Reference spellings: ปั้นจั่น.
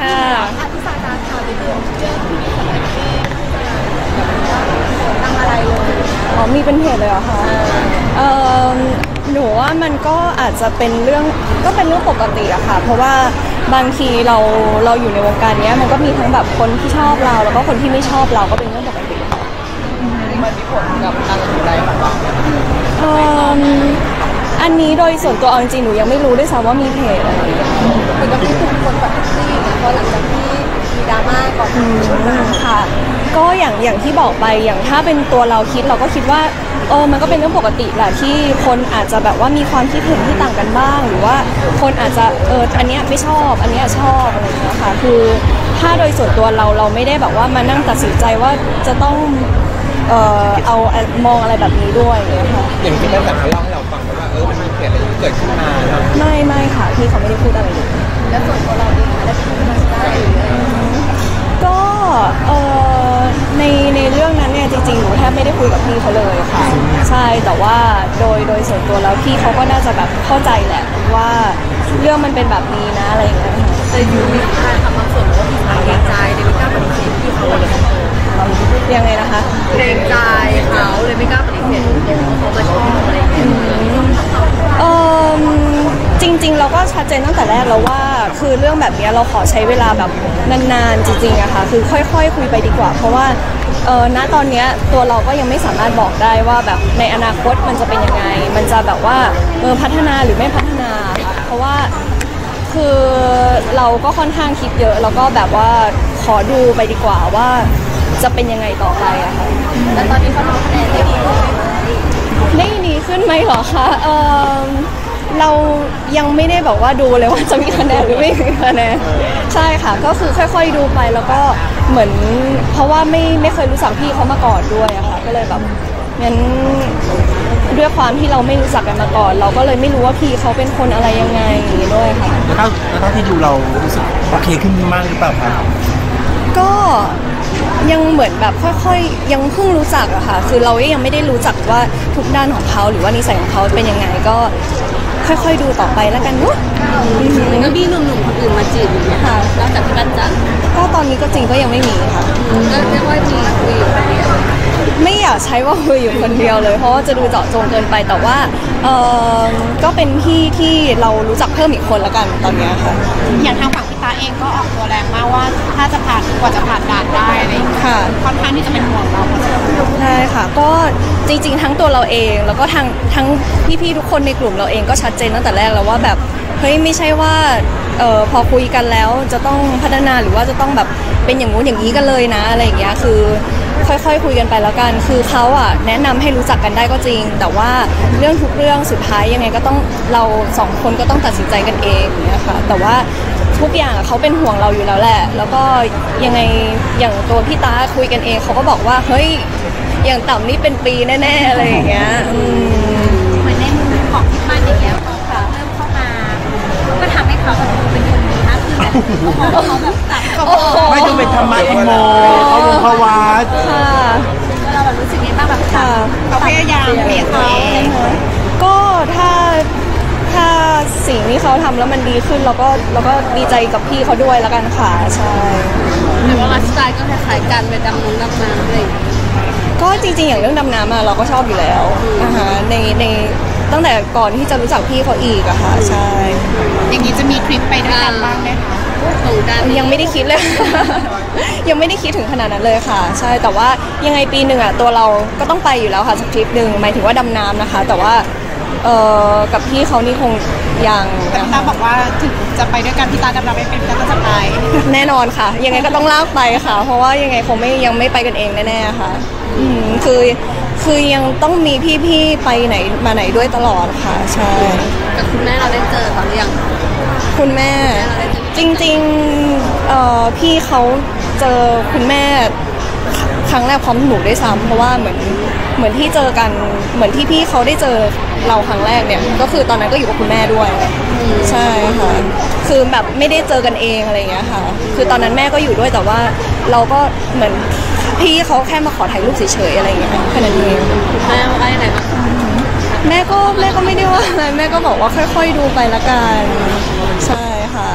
ค่ะที่ซาตานค่ะเป็นเรื่องที่สำคัญที่ทำอะไรเลยอ๋อมีเป็นเหตุเลยเหรอคะหนูว่ามันก็อาจจะเป็นเรื่องปกติอะค่ะเพราะว่าบางทีเราอยู่ในวงการนี้มันก็มีทั้งแบบคนที่ชอบเราแล้วก็คนที่ไม่ชอบเราก็เป็นเรื่องปกติมันมีผลกับการตัดสินใจของเราอันนี้โดยส่วนตัวเอาจริงๆหนูยังไม่รู้ด้วยซ้ำว่ามีเพจอะไรมันก็มีกลุ่มคนแบบซี่เพราะหลังจากที่มีดราม่าก่อนค่ะก็อย่างที่บอกไปอย่างถ้าเป็นตัวเราคิดเราก็คิดว่ามันก็เป็นเรื่องปกติแหละที่คนอาจจะแบบว่ามีความคิดเห็นที่ต่างกันบ้างหรือว่าคนอาจจะอันนี้ไม่ชอบอันนี้ชอบอะไรอย่างเงี้ยค่ะคือถ้าโดยส่วนตัวเราไม่ได้แบบว่ามานั่งตัดสินใจว่าจะต้องเอามองอะไรแบบนี้ด้วยนะคะอย่างที่ตั้งแต่เขาเล่าให้เราฟังว่ามันมีเหตุอะไรเกิดขึ้นมาไม่ค่ะพี่เขาไม่ได้พูดอะไรเลยแล้วส่วนตัวเราเองค่ะได้พูดมาได้ก็ในเรื่องนั้นเนี่ยจริงๆหนูแทบไม่ได้คุยกับพี่เขาเลยค่ะใช่แต่ว่าโดยส่วนตัวแล้วพี่เขาก็น่าจะแบบเข้าใจแหละว่าเรื่องมันเป็นแบบนี้นะอะไรอย่างเงี้ยแต่อยู่ในการทำบางส่วนก็มีความเกรงใจเลยไม่กล้าปฏิเสธพี่เขายังไงนะคะเกรงใจเขาเลยไม่กล้าปฏิเสธเขามาชอบอะไรอย่างเงี้ยจริงๆเราก็ชัดเจนตั้งแต่แรกแล้วว่าคือเรื่องแบบนี้เราขอใช้เวลาแบบนานๆจริงๆอะค่ะคือค่อยๆคุยไปดีกว่าเพราะว่าณตอนนี้ตัวเราก็ยังไม่สามารถบอกได้ว่าแบบในอนาคตมันจะเป็นยังไงมันจะแบบว่าพัฒนาหรือไม่พัฒนาเพราะว่าคือเราก็ค่อนข้างคิดเยอะแล้วก็แบบว่าขอดูไปดีกว่าว่าจะเป็นยังไงต่อไปอะค่ะแล้วตอนนี้เขาทำคะแนนได้ดีขึ้นไหมได้ดีขึ้นไหมหรอคะเรายังไม่ได้บอกว่าดูเลยว่าจะมีคะแนนหรือไม่มีคะแนนใช่ค่ะก็คือค่อยๆดูไปแล้วก็เหมือนเพราะว่าไม่เคยรู้จักพี่เขามาก่อนด้วยอะค่ะก็เลยแบบงั้นด้วยความที่เราไม่รู้จักกันมาก่อนเราก็เลยไม่รู้ว่าพี่เขาเป็นคนอะไรยังไงด้วยค่ะแล้วถ้าที่ดูเรารู้สึกโอเคขึ้นมากหรือเปล่าคะก็ยังเหมือนแบบค่อยๆยังเพิ่งรู้จักอะค่ะคือเรายังไม่ได้รู้จักว่าทุกด้านของเขาหรือว่านิสัยของเขาเป็นยังไงก็ค่อยๆดูต่อไปแล้วกันเนาะแล้วมีหนุ่มๆคนอื่นมาจีบอยู่ไหมคะนอกจากที่บ้านจันก็ตอนนี้ก็จริงก็ยังไม่มีค่ะก็เรียกว่าจีบคุยอยู่คนเดียวไม่อยากใช้ว่าคุยอยู่คนเดียวเลยเพราะว่าจะดูเจาะจงเกินไปแต่ว่าก็เป็นพี่ที่เรารู้จักเพิ่มอีกคนละกันตอนนี้ค่ะอย่างทางฝั่งพี่ตาเองก็ออกตัวแรงมากว่าถ้าจะผ่านกว่าจะผ่านด่านได้อะไรค่ะค่อนข้างที่จะเป็นห่วงเราใช่ค่ะก็จริงๆทั้งตัวเราเองแล้วก็ทั้งพี่ๆทุกคนในกลุ่มเราเองก็ชัดเจนตั้งแต่แรกแล้วว่าแบบเฮ้ยไม่ใช่ว่าพอคุยกันแล้วจะต้องพัฒนาหรือว่าจะต้องแบบเป็นอย่างงู้นอย่างนี้กันเลยนะอะไรอย่างเงี้ยคือค่อยๆคุยกันไปแล้วกันคือเขาอ่ะแนะนำให้รู้จักกันได้ก็จริงแต่ว่าเรื่องทุกเรื่องสุดท้ายยังไงก็ต้องเราสองคนก็ต้องตัดสินใจกันเองเนี่ยค่ะแต่ว่าทุกอย่างเขาเป็นห่วงเราอยู่แล้วแหละแล้วก็ยังไงอย่างตัวพี่ตาคุยกันเองเขาก็บอกว่าเฮ้ยอย่างต่ำนี่เป็นปีแน่ๆอะไรอย่างเงี้ยเหมือนในมุมของที่บ้านอย่างเงี้ยเขาเริ่มเข้ามาก็ทำให้เขาเป็นคนดีมากขึ้นแบบเขาแบบตัดไม่จำเป็นธรรมะอิโมเขาลงภาวะเราแบบรู้สึกยังไงบ้างแบบเขาพยายามเปลี่ยนตัวเองก็ถ้าสิ่งที่เขาทำแล้วมันดีขึ้นเราก็ดีใจกับพี่เขาด้วยแล้วกันค่ะใช่แต่ว่าไลฟ์สไตล์ก็คล้ายๆกันไปดำน้ำดำน้ำเลยก็จริงๆอย่างเรื่องดำน้ำเราก็ชอบอยู่แล้วในตั้งแต่ก่อนที่จะรู้จักพี่เขาอีกอะค่ะใช่อย่างนี้จะมีทริปไปด้วยกันบ้างไหมคะยังไม่ได้คิดเลยยังไม่ได้คิดถึงขนาดนั้นเลยค่ะใช่แต่ว่ายังไงปีหนึ่งอะตัวเราก็ต้องไปอยู่แล้วค่ะสักทริปหนึ่งหมายถึงว่าดำน้ำนะคะแต่ว่ากับพี่เขานี่คงยังแต่พี่ตาบอกว่าถึงจะไปด้วยกันพี่ตาดำน้ำไม่เป็นพี่ตาก็จะไปแน่นอนค่ะยังไงก็ต้องลากไปค่ะเพราะว่ายังไงคงยังไม่ไปกันเองแน่ๆค่ะคือยังต้องมีพี่ๆไปไหนมาไหนด้วยตลอดค่ะใช่กับคุณแม่เราได้เจอเขาหรือยังคุณแม่จริงๆพี่เขาเจอคุณแม่ครั้งแรกพร้อมหนูได้ซ้ำเพราะว่าเหมือนที่เจอกันเหมือนที่พี่เขาได้เจอเราครั้งแรกเนี่ยก็คือตอนนั้นก็อยู่กับคุณแม่ด้วยใช่ค่ะคือแบบไม่ได้เจอกันเองอะไรอย่างเงี้ยค่ะคือตอนนั้นแม่ก็อยู่ด้วยแต่ว่าเราก็เหมือนพี่เขาแค่มาขอถ่ายรูปเฉยๆอะไรอย่างเงี้ยแค่นั้นเองแม่ว่าอะไรบ้างแม่ก็ไม่ได้ว่าอะไรแม่ก็บอกว่าค่อยๆดูไปละกันใช่ค่ะ